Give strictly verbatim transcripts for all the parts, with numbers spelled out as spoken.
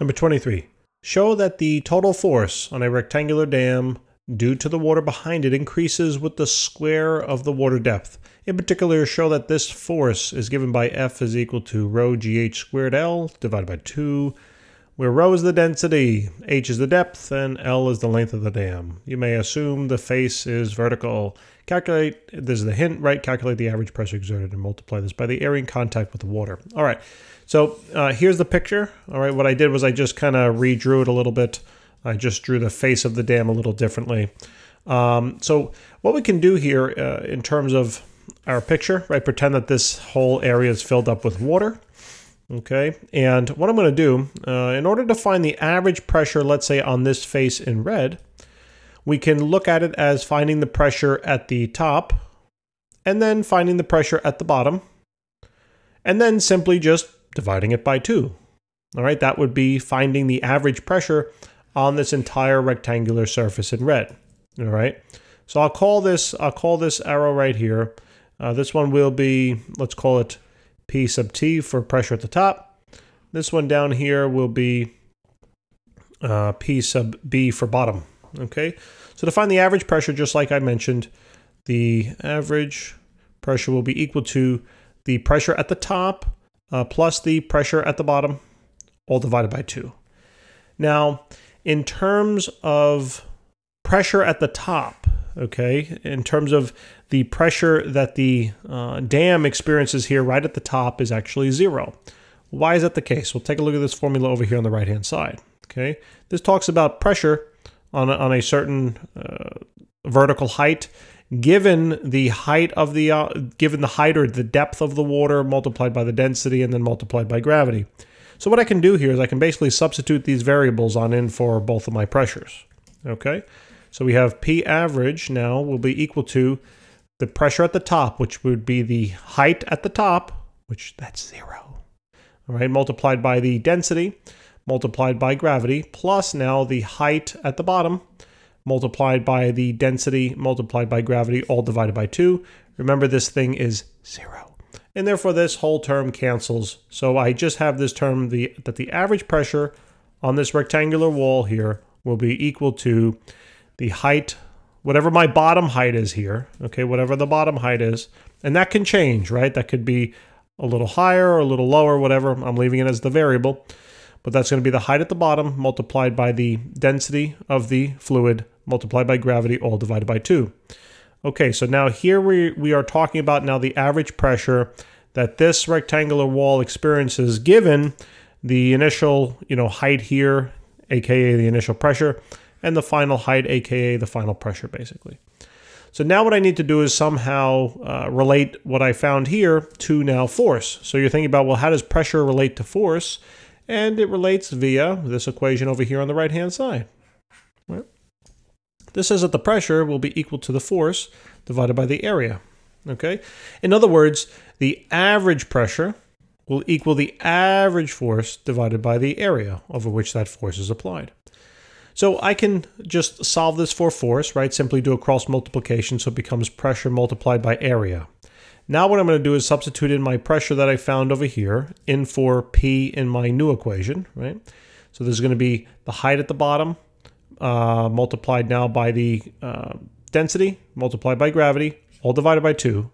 Number twenty-three. Show that the total force on a rectangular dam due to the water behind it increases with the square of the water depth. In particular, show that this force is given by F is equal to rho G H squared L divided by two, where rho is the density, H is the depth, and L is the length of the dam. You may assume the face is vertical. Calculate, this is the hint, right? Calculate the average pressure exerted and multiply this by the area in contact with the water. All right, so uh, here's the picture. All right, what I did was I just kind of redrew it a little bit. I just drew the face of the dam a little differently. Um, so what we can do here uh, in terms of our picture, right? Pretend that this whole area is filled up with water, okay? And what I'm gonna do, uh, in order to find the average pressure, let's say on this face in red, we can look at it as finding the pressure at the top and then finding the pressure at the bottom and then simply just dividing it by two. All right, that would be finding the average pressure on this entire rectangular surface in red. All right, so I'll call this, I'll call this arrow right here. Uh, this one will be, let's call it P sub T for pressure at the top. This one down here will be uh, P sub B for bottom. Okay, so to find the average pressure, just like I mentioned, the average pressure will be equal to the pressure at the top uh, plus the pressure at the bottom, all divided by two. Now, in terms of pressure at the top, okay, in terms of the pressure that the uh, dam experiences here right at the top is actually zero. Why is that the case? We'll take a look at this formula over here on the right-hand side, okay? This talks about pressure On a, on a certain uh, vertical height, given the height of the uh, given the height or the depth of the water multiplied by the density and then multiplied by gravity. So what I can do here is I can basically substitute these variables on in for both of my pressures. Okay, so we have P average now will be equal to the pressure at the top, which would be the height at the top, which that's zero. All right, multiplied by the density, multiplied by gravity, plus now the height at the bottom, multiplied by the density, multiplied by gravity, all divided by two. Remember, this thing is zero. And therefore, this whole term cancels. So I just have this term the, that the average pressure on this rectangular wall here will be equal to the height, whatever my bottom height is here, okay, whatever the bottom height is. And that can change, right? That could be a little higher or a little lower, whatever. I'm leaving it as the variable. But that's going to be the height at the bottom multiplied by the density of the fluid multiplied by gravity, all divided by two. Okay, so now here we, we are talking about now the average pressure that this rectangular wall experiences given the initial, you know, height here, aka the initial pressure, and the final height, aka the final pressure, basically. So now what I need to do is somehow uh, relate what I found here to now force. So you're thinking about, well, how does pressure relate to force? And it relates via this equation over here on the right-hand side. Right? This says that the pressure will be equal to the force divided by the area, okay? In other words, the average pressure will equal the average force divided by the area over which that force is applied. So I can just solve this for force, right? Simply do a cross multiplication, so it becomes pressure multiplied by area. Now what I'm going to do is substitute in my pressure that I found over here in for P in my new equation, right? So there's going to be the height at the bottom uh, multiplied now by the uh, density multiplied by gravity, all divided by two,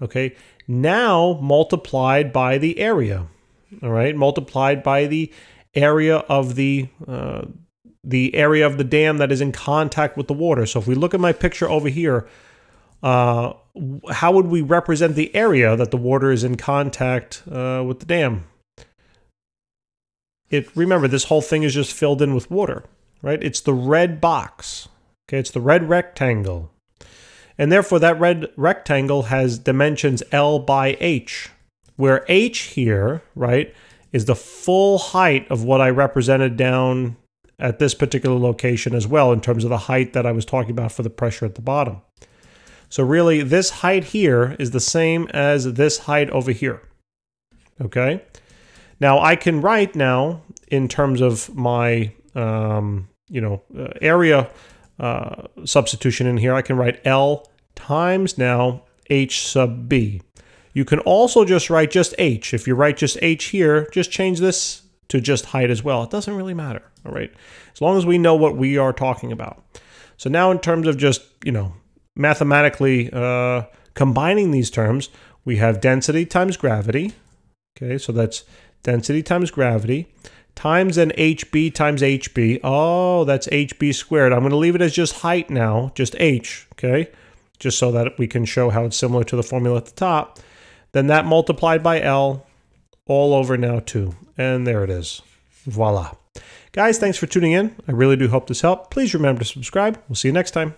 okay? Now multiplied by the area, all right? Multiplied by the area of the, uh, the area of the dam that is in contact with the water. So if we look at my picture over here, uh, how would we represent the area that the water is in contact uh, with the dam? It, remember, this whole thing is just filled in with water, right? It's the red box, okay? It's the red rectangle. And therefore, that red rectangle has dimensions L by H, where H here, right, is the full height of what I represented down at this particular location as well, in terms of the height that I was talking about for the pressure at the bottom. So really, this height here is the same as this height over here, okay? Now, I can write now, in terms of my, um, you know, uh, area uh, substitution in here, I can write L times now H sub B. You can also just write just H. If you write just H here, just change this to just height as well. It doesn't really matter, all right? As long as we know what we are talking about. So now in terms of just, you know, mathematically uh, combining these terms, we have density times gravity. Okay, so that's density times gravity times an H B times H B. Oh, that's H B squared. I'm going to leave it as just height now, just H, okay? Just so that we can show how it's similar to the formula at the top. Then that multiplied by L all over now two. And there it is. Voila. Guys, thanks for tuning in. I really do hope this helped. Please remember to subscribe. We'll see you next time.